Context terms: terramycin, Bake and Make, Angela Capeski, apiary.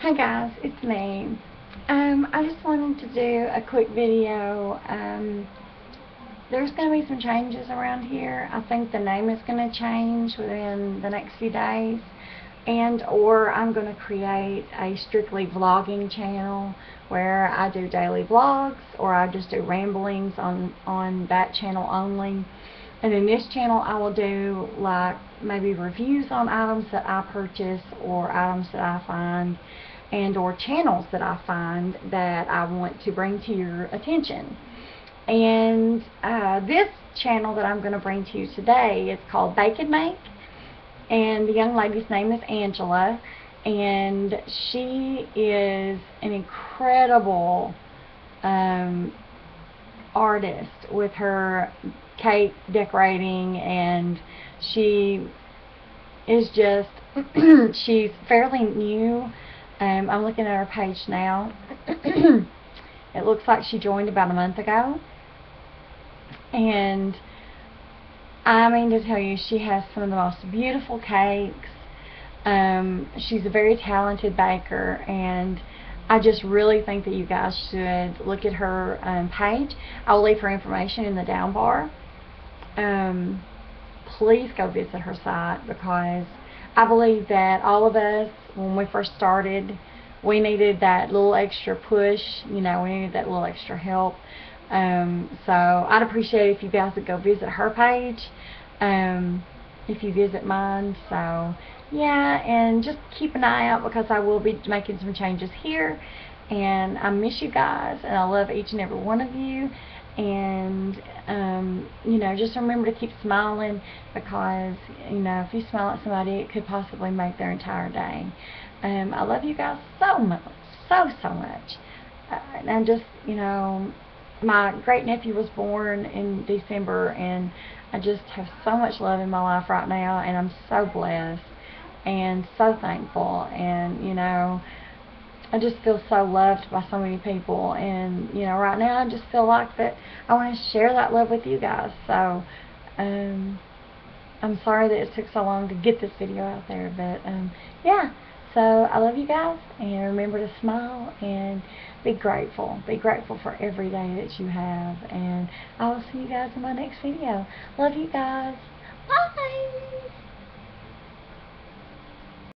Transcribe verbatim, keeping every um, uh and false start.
Hi guys, it's me. Um, I just wanted to do a quick video. Um, there's going to be some changes around here. I think the name is going to change within the next few days, and or I'm going to create a strictly vlogging channel where I do daily vlogs, or I just do ramblings on, on that channel only. And in this channel I will do like maybe reviews on items that I purchase, or items that I find, and or channels that I find that I want to bring to your attention. And uh, this channel that I'm going to bring to you today is called Bake and Make, and the young lady's name is Angela, and she is an incredible um, artist with her cake decorating, and she is just she's fairly new. um, I'm looking at her page now. It looks like she joined about a month ago, and I mean to tell you, she has some of the most beautiful cakes. Um, she's a very talented baker, and I just really think that you guys should look at her um, page. I'll leave her information in the down bar. Um, please go visit her site, because I believe that all of us, when we first started, we needed that little extra push. You know, we needed that little extra help. Um, so I'd appreciate it if you guys would go visit her page, um, if you visit mine. So yeah, and just keep an eye out, because I will be making some changes here, and I miss you guys, and I love each and every one of you. And um, you know, just remember to keep smiling, because you know, if you smile at somebody, it could possibly make their entire day. Um, I love you guys so much, so so much. Uh, and I just, you know, my great nephew was born in December, and I just have so much love in my life right now, and I'm so blessed and so thankful, and you know, I just feel so loved by so many people, and you know, right now I just feel like that I want to share that love with you guys. So um, I'm sorry that it took so long to get this video out there, but um, yeah. So I love you guys, and remember to smile and be grateful. Be grateful for every day that you have, and I will see you guys in my next video. Love you guys. Bye!